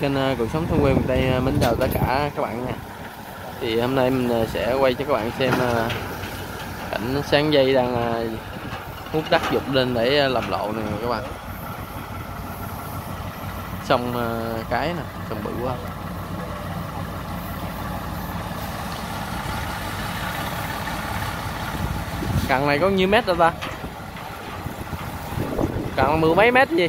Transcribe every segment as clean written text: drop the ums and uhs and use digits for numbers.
Kênh Cuộc Sống Thôn Quê Miền Tây mến chào tất cả các bạn nha. Thì hôm nay mình sẽ quay cho các bạn xem cảnh sáng dây đang hút đất dục lên để làm lộ này các bạn. Sông cái nè, sông bự quá. Cặn này có nhiêu mét đâu ta? Cặn mười mấy mét gì?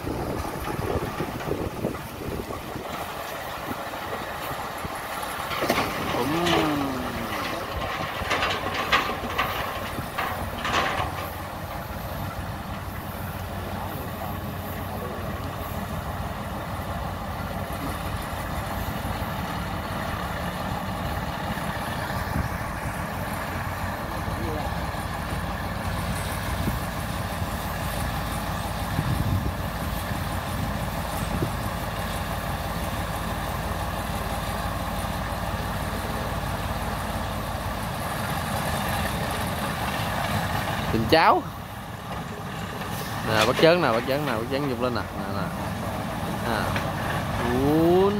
Tình cháo nè, bắt chớn dục lên nè uốn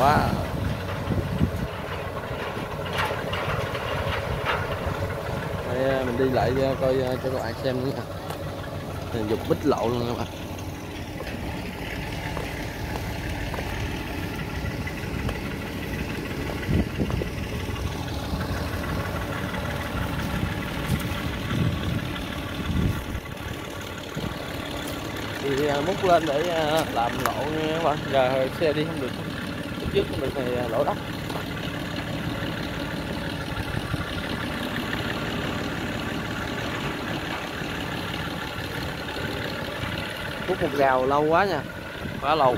quá. Wow. Đây, mình đi lại coi cho các bạn xem nữa. Dục bít lộ luôn các bạn. Thì múc lên để làm lộ nha các bạn. Giờ xe đi không được. Trước mình phải lỗ đất. Hút một gào lâu quá nha, quá lâu.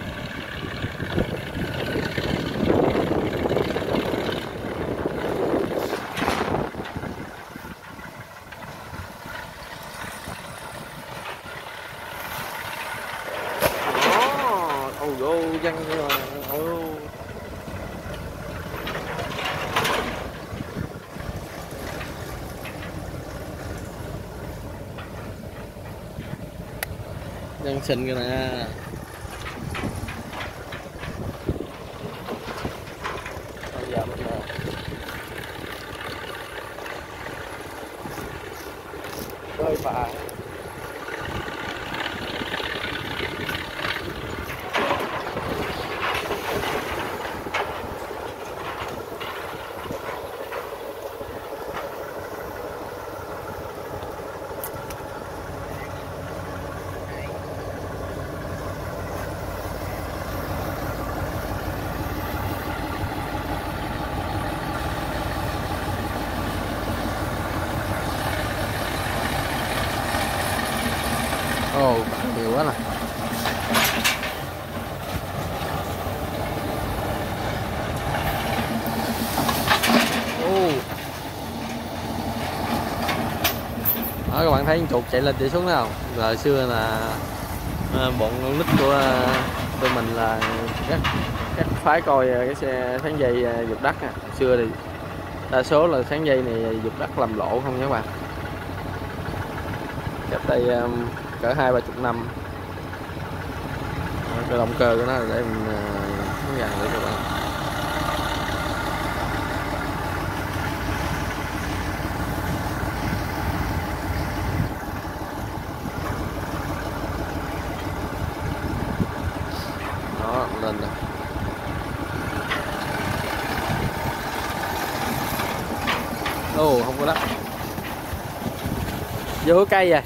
Ôi vô văng rồi. Đang xình cái này rồi bà. Ồ, nhiều quá nè. Đó, các bạn thấy con chuột chạy lên chạy xuống nào. Hồi xưa là bọn con nít của tụi mình là các phái coi cái xe sáng dây giục đất nè. Xưa thì đa số là sáng dây này giục đất làm lỗ không nhé các bạn. Cách đây cỡ 20-30 năm. Cái động cơ của nó để mình hướng dẫn để các bạn. Đó, lên rồi. Ồ, không có đất. Vô cây vậy.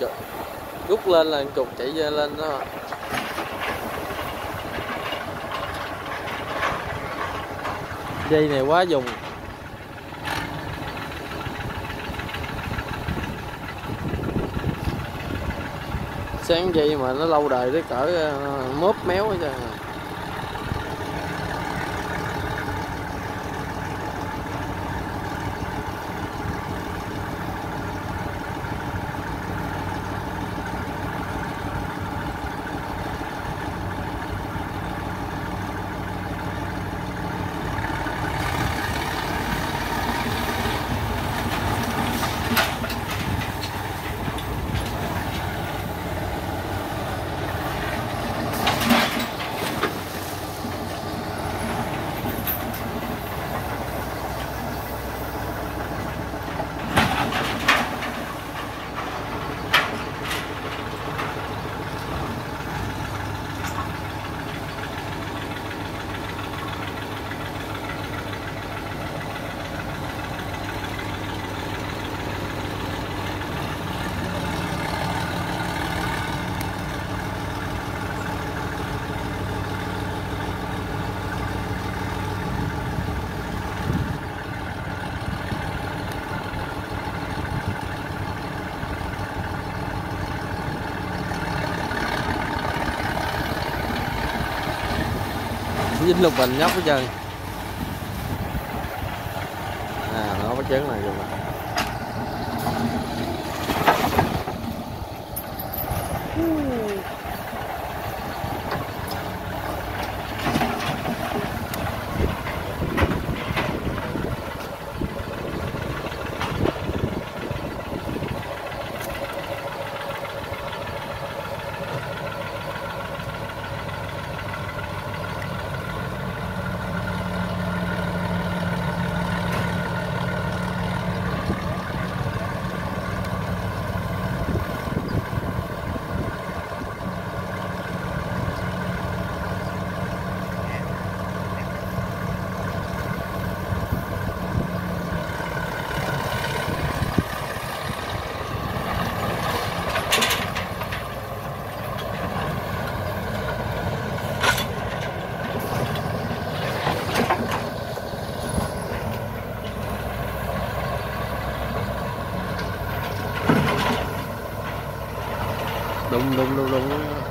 Đó, rút lên là trục chạy lên đó. Dây này quá dùng. Sáng dây mà nó lâu đời tới cỡ mớp méo hết trơn. Dính lục bình nhóc hết trơn. À, nó bắt chén này rồi mà. Đúng.